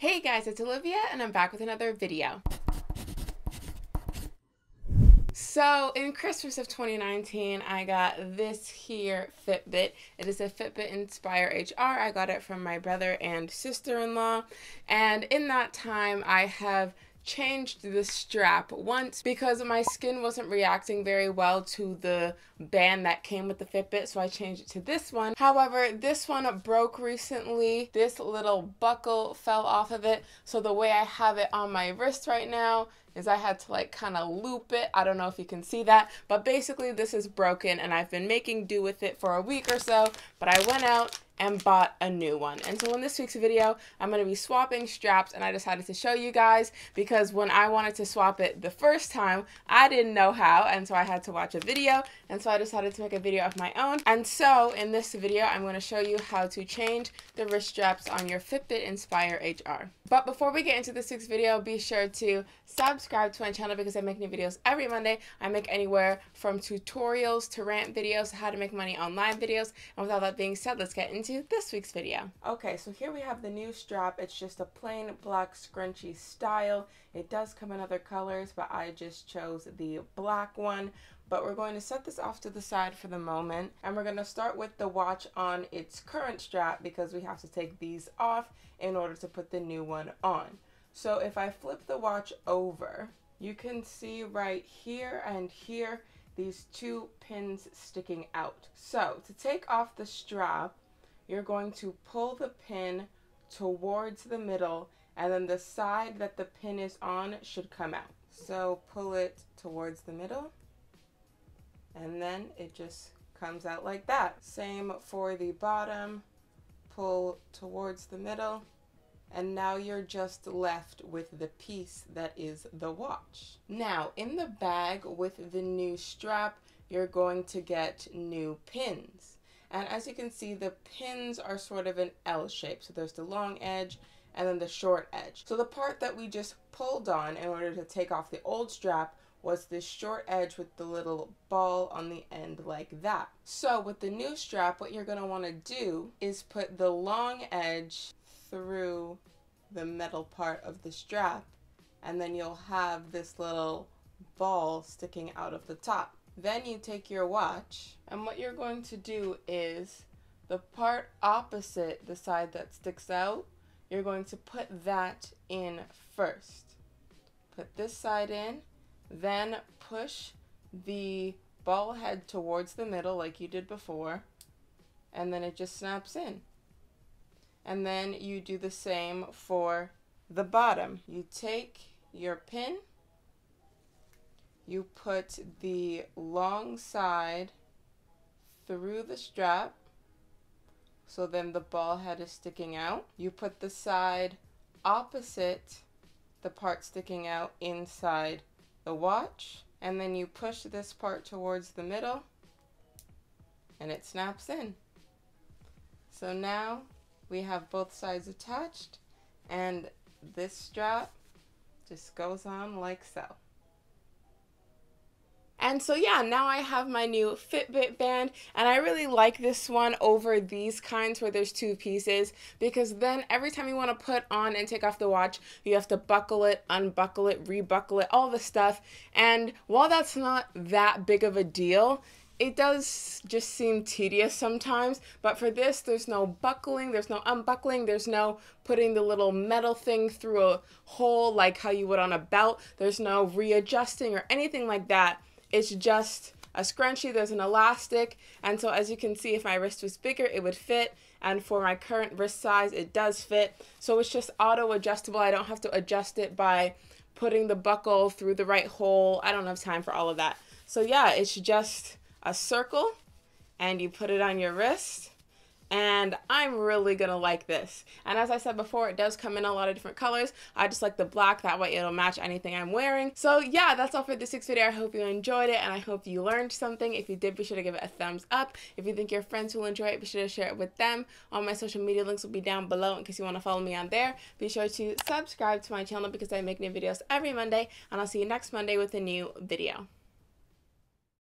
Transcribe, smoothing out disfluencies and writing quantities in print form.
Hey guys, it's Olivia and I'm back with another video. So in Christmas of 2019, I got this here Fitbit. It is a Fitbit Inspire HR. I got it from my brother and sister-in-law. And in that time, I have changed the strap once because my skin wasn't reacting very well to the band that came with the Fitbit, so I changed it to this one. However, this one broke recently. This little buckle fell off of it, so the way I have it on my wrist right now is I had to like kind of loop it. I don't know if you can see that, but basically this is broken and I've been making do with it for a week or so, but I went out and bought a new one. And so in this week's video, I'm gonna be swapping straps, and I decided to show you guys because when I wanted to swap it the first time, I didn't know how, and so I had to watch a video, and so I decided to make a video of my own. And so in this video, I'm gonna show you how to change the wrist straps on your Fitbit Inspire HR. But before we get into this week's video, be sure to subscribe to my channel because I make new videos every Monday. I make anywhere from tutorials to rant videos, how to make money online videos. And with all that being said, let's get into this week's video. Okay, so here we have the new strap. It's just a plain black scrunchie style. It does come in other colors, but I just chose the black one. But we're going to set this off to the side for the moment, and we're going to start with the watch on its current strap because we have to take these off in order to put the new one on. So if I flip the watch over, you can see right here and here these two pins sticking out. So to take off the strap, you're going to pull the pin towards the middle, and then the side that the pin is on should come out. So pull it towards the middle, and then it just comes out like that. Same for the bottom, pull towards the middle, and now you're just left with the piece that is the watch. Now, in the bag with the new strap, you're going to get new pins. And as you can see, the pins are sort of an L shape. So there's the long edge and then the short edge. So the part that we just pulled on in order to take off the old strap was this short edge with the little ball on the end like that. So with the new strap, what you're going to want to do is put the long edge through the metal part of the strap, and then you'll have this little ball sticking out of the top. Then you take your watch, and what you're going to do is the part opposite the side that sticks out, you're going to put that in first. Put this side in, then push the ball head towards the middle like you did before, and then it just snaps in. And then you do the same for the bottom. You take your pin, you put the long side through the strap, so then the ball head is sticking out. You put the side opposite the part sticking out inside the watch, and then you push this part towards the middle, and it snaps in. So now we have both sides attached, and this strap just goes on like so. And so yeah, now I have my new Fitbit band, and I really like this one over these kinds where there's two pieces, because then every time you want to put on and take off the watch, you have to buckle it, unbuckle it, rebuckle it, all the stuff. And while that's not that big of a deal, it does just seem tedious sometimes. But for this, there's no buckling, there's no unbuckling, there's no putting the little metal thing through a hole like how you would on a belt, there's no readjusting or anything like that. It's just a scrunchie, there's an elastic, and so as you can see, if my wrist was bigger, it would fit, and for my current wrist size, it does fit. So it's just auto-adjustable. I don't have to adjust it by putting the buckle through the right hole. I don't have time for all of that. So yeah, it's just a circle, and you put it on your wrist, and I'm really gonna like this. And as I said before, it does come in a lot of different colors. I just like the black, that way it'll match anything I'm wearing. So yeah, that's all for this week's video. I hope you enjoyed it, and I hope you learned something. If you did, be sure to give it a thumbs up. If you think your friends will enjoy it, be sure to share it with them. All my social media links will be down below in case you want to follow me on there. Be sure to subscribe to my channel because I make new videos every Monday, and I'll see you next Monday with a new video.